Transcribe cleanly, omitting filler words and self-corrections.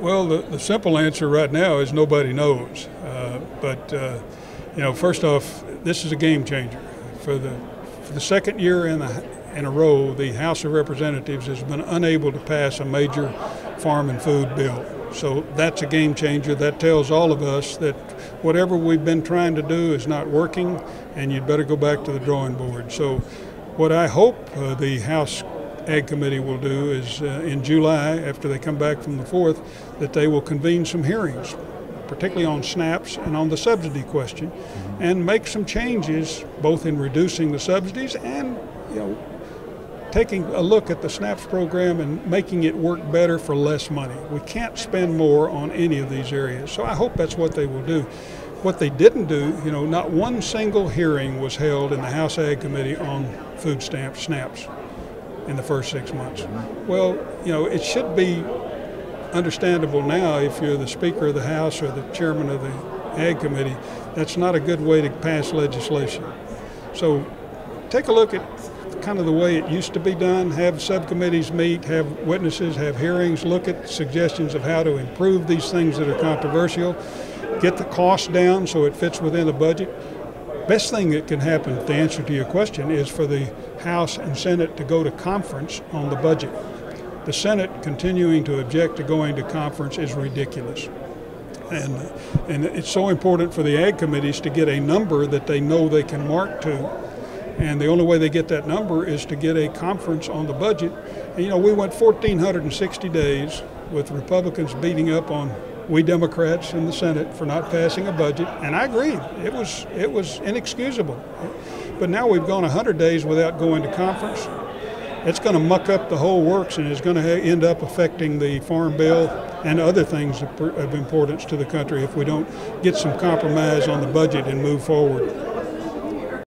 Well, the simple answer right now is nobody knows. You know, first off, this is a game changer. For the second year in a row, the House of Representatives has been unable to pass a major farm and food bill. So that's a game changer. That tells all of us that whatever we've been trying to do is not working, and you'd better go back to the drawing board. So what I hope the House Ag Committee will do is in July, after they come back from the 4th, that they will convene some hearings, particularly on SNAPs and on the subsidy question, and make some changes both in reducing the subsidies and, you know, taking a look at the SNAPs program and making it work better for less money. We can't spend more on any of these areas. So I hope that's what they will do. What they didn't do, you know, not one single hearing was held in the House Ag Committee on food stamp SNAPs in the first 6 months. Well, you know, it should be understandable now if you're the Speaker of the House or the Chairman of the Ag Committee. That's not a good way to pass legislation. So take a look at kind of the way it used to be done, have subcommittees meet, have witnesses, have hearings, look at suggestions of how to improve these things that are controversial, get the cost down so it fits within the budget. Best thing that can happen, the answer to your question, is for the House and Senate to go to conference on the budget. The Senate continuing to object to going to conference is ridiculous. And it's so important for the Ag Committees to get a number that they know they can mark to. And the only way they get that number is to get a conference on the budget. And, you know, we went 1,460 days with Republicans beating up on we Democrats in the Senate for not passing a budget. And I agree, it was inexcusable. But now we've gone 100 days without going to conference. It's going to muck up the whole works, and it's going to end up affecting the Farm Bill and other things of importance to the country if we don't get some compromise on the budget and move forward.